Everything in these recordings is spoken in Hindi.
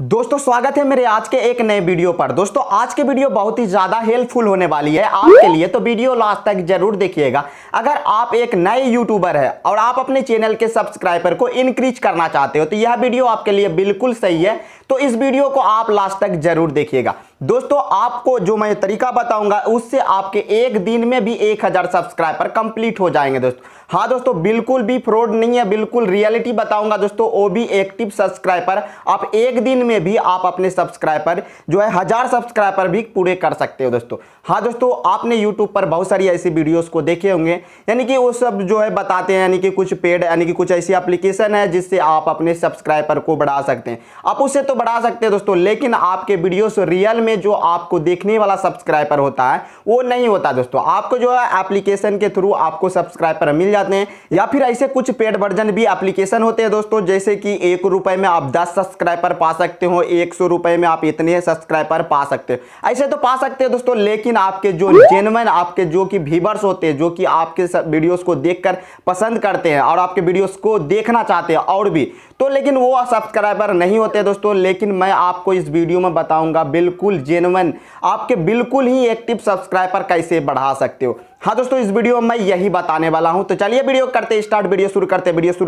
दोस्तों स्वागत है मेरे आज के एक नए वीडियो पर। दोस्तों आज के वीडियो बहुत ही ज़्यादा हेल्पफुल होने वाली है आपके लिए, तो वीडियो लास्ट तक जरूर देखिएगा। अगर आप एक नए यूट्यूबर है और आप अपने चैनल के सब्सक्राइबर को इंक्रीज करना चाहते हो तो यह वीडियो आपके लिए बिल्कुल सही है, तो इस वीडियो को आप लास्ट तक जरूर देखिएगा। दोस्तों आपको जो मैं तरीका बताऊंगा उससे आपके एक दिन में भी 1000 सब्सक्राइबर कंप्लीट हो जाएंगे। दोस्तों हाँ दोस्तों, बिल्कुल भी फ्रॉड नहीं है, बिल्कुल रियलिटी बताऊंगा दोस्तों। वो भी एक्टिव सब्सक्राइबर, आप एक दिन में भी आप अपने सब्सक्राइबर जो है 1000 सब्सक्राइबर भी पूरे कर सकते हो दोस्तों। हाँ दोस्तों, आपने यूट्यूब पर बहुत सारी ऐसी वीडियोज़ को देखे होंगे, यानी कि वो सब जो है बताते हैं, यानी कि कुछ पेड, यानी कि कुछ ऐसी एप्लीकेशन है जिससे आप अपने सब्सक्राइबर को बढ़ा सकते हैं। आप उससे तो बढ़ा सकते हैं दोस्तों, लेकिन आपके वीडियोस रियल में जो आपको देखने वाला सब्सक्राइबर होता है वो नहीं होता दोस्तों। आपको जो है एप्लीकेशन के थ्रू आपको सब्सक्राइबर मिल जाते हैं, या फिर ऐसे कुछ पेड वर्जन भी एप्लीकेशन होते हैं दोस्तों, जैसे कि 1 रुपए में आप 10 सब्सक्राइबर पा सकते हो, 100 रुपए में आप इतने सब्सक्राइबर पा सकते हो, ऐसे तो पा सकते हो दोस्तों। लेकिन आपके जो जेन्युइन आपके जो कि व्यूअर्स होते हैं, जो कि आपके वीडियोस को देखकर पसंद करते हैं और आपके वीडियोस को देखना चाहते हैं और भी, तो लेकिन वो सब्सक्राइबर नहीं होते दोस्तों। लेकिन मैं आपको इस वीडियो में बताऊंगा बिल्कुल जेन्युइन आपके बिल्कुल ही एक्टिव सब्सक्राइबर कैसे बढ़ा सकते हो। हाँ दोस्तों, इस वीडियो में मैं यही बताने वाला हूं, तो चलिए वीडियो करते स्टार्ट। वीडियो शुरू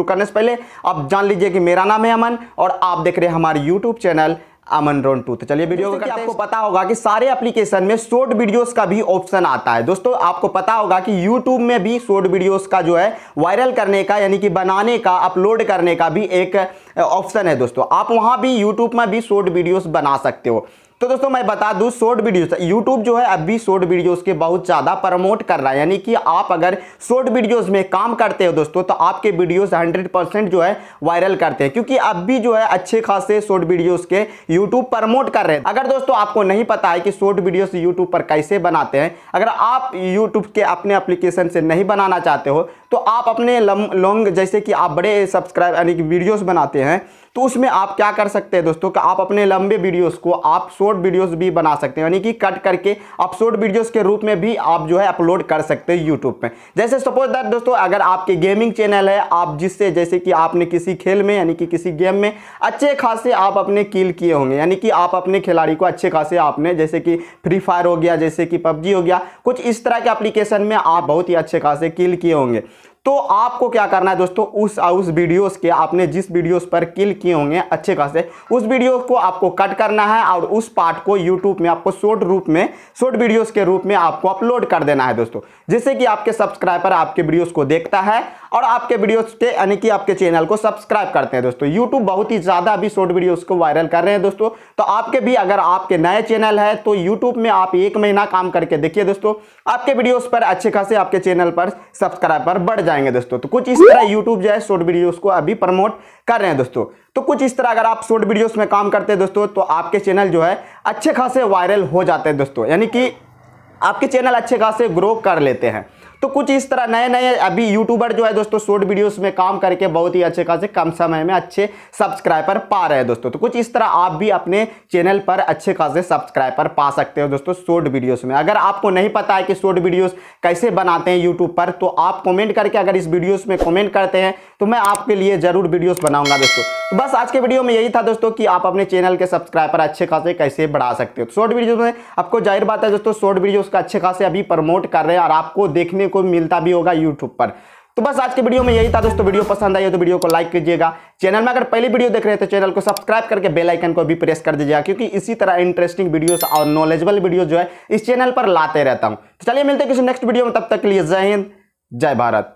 करने से पहले आप जान लीजिए कि मेरा नाम है अमन और आप देख रहे हैं हमारे यूट्यूब चैनल अमन रॉन2। तो चलिए वीडियो करते हैं। आपको पता होगा कि सारे एप्लीकेशन में शॉर्ट वीडियोस का भी ऑप्शन आता है दोस्तों। आपको पता होगा कि YouTube में भी शॉर्ट वीडियोस का जो है वायरल करने का, यानी कि बनाने का, अपलोड करने का भी एक ऑप्शन है दोस्तों। आप वहाँ भी YouTube में भी शॉर्ट वीडियोस बना सकते हो। तो दोस्तों मैं बता दूं, शॉर्ट वीडियोस यूट्यूब जो है अभी शॉर्ट वीडियोस के बहुत ज़्यादा प्रमोट कर रहा है, यानी कि आप अगर शॉर्ट वीडियोस में काम करते हो दोस्तों तो आपके वीडियोस 100% जो है वायरल करते हैं, क्योंकि अभी जो है अच्छे खासे शॉर्ट वीडियोस के यूट्यूब प्रमोट कर रहे हैं। अगर दोस्तों आपको नहीं पता है कि शॉर्ट वीडियोस यूट्यूब पर कैसे बनाते हैं, अगर आप यूट्यूब के अपने एप्लीकेशन से नहीं बनाना चाहते हो तो आप अपने लॉन्ग, जैसे कि आप बड़े सब्सक्राइब यानी कि वीडियोज़ बनाते हैं, तो उसमें आप क्या कर सकते हैं दोस्तों कि आप अपने लंबे वीडियोस को आप शॉर्ट वीडियोस भी बना सकते हैं, यानी कि कट करके आप शॉर्ट वीडियोस के रूप में भी आप जो है अपलोड कर सकते हैं यूट्यूब पे। जैसे सपोज दैट दोस्तों, अगर आपके गेमिंग चैनल है, आप जिससे जैसे कि आपने किसी खेल में यानी कि किसी गेम में अच्छे खासे आप अपने किल किए होंगे, यानी कि आप अपने खिलाड़ी को अच्छे खासे आपने, जैसे कि फ्री फायर हो गया, जैसे कि PUBG हो गया, कुछ इस तरह के एप्लीकेशन में आप बहुत ही अच्छे खासे किल किए होंगे, तो आपको क्या करना है दोस्तों, उस वीडियोस के आपने जिस वीडियोस पर किल किए होंगे अच्छे खासे, उस वीडियो को आपको कट करना है और उस पार्ट को यूट्यूब में आपको शॉर्ट वीडियोस के रूप में आपको अपलोड कर देना है दोस्तों, जिससे कि आपके सब्सक्राइबर आपके वीडियोस को देखता है और आपके वीडियोस के यानी कि आपके चैनल को सब्सक्राइब करते हैं दोस्तों। यूट्यूब बहुत ही ज़्यादा अभी शॉर्ट वीडियोस को वायरल कर रहे हैं दोस्तों, तो आपके भी अगर आपके नए चैनल है तो यूट्यूब में आप 1 महीना काम करके देखिए दोस्तों, आपके वीडियोस पर अच्छे खासे आपके चैनल पर सब्सक्राइबर बढ़ जाएंगे दोस्तों। तो कुछ इस तरह यूट्यूब जो है शॉर्ट वीडियोस को अभी प्रमोट कर रहे हैं दोस्तों। तो कुछ इस तरह अगर आप शॉर्ट वीडियोस में काम करते हैं दोस्तों तो आपके चैनल जो है अच्छे खासे वायरल हो जाते हैं दोस्तों, यानी कि आपके चैनल अच्छे खासे ग्रो कर लेते हैं। तो कुछ इस तरह नए नए अभी यूट्यूबर जो है दोस्तों शॉर्ट वीडियोस में काम करके बहुत ही अच्छे खासे कम समय में अच्छे सब्सक्राइबर पा रहे हैं दोस्तों। तो कुछ इस तरह आप भी अपने चैनल पर अच्छे खासे सब्सक्राइबर पा सकते हो दोस्तों शॉर्ट वीडियोस में। अगर आपको नहीं पता है कि शॉर्ट वीडियोस कैसे बनाते हैं यूट्यूब पर, तो आप कॉमेंट करके अगर इस वीडियोस में कॉमेंट करते हैं तो मैं आपके लिए ज़रूर वीडियोज़ बनाऊँगा दोस्तों। तो बस आज के वीडियो में यही था दोस्तों कि आप अपने चैनल के सब्सक्राइबर अच्छे खासे कैसे बढ़ा सकते हो। शॉर्ट वीडियोस में आपको जाहिर बात है दोस्तों, शॉर्ट वीडियोस का अच्छे खासे अभी प्रमोट कर रहे हैं और आपको देखने को मिलता भी होगा यूट्यूब पर। तो बस आज के वीडियो में यही था दोस्तों। वीडियो पसंद आई हो तो वीडियो को लाइक कीजिएगा, चैनल में अगर पहली वीडियो देख रहे हैं तो चैनल को सब्सक्राइब करके बेल आइकन को भी प्रेस कर दीजिएगा, क्योंकि इसी तरह इंटरेस्टिंग वीडियोस और नॉलेजेबल वीडियो जो है इस चैनल पर लाते रहता हूं। तो चलिए मिलते हैं किसी नेक्स्ट वीडियो में, तब तक के लिए जय हिंद जय भारत।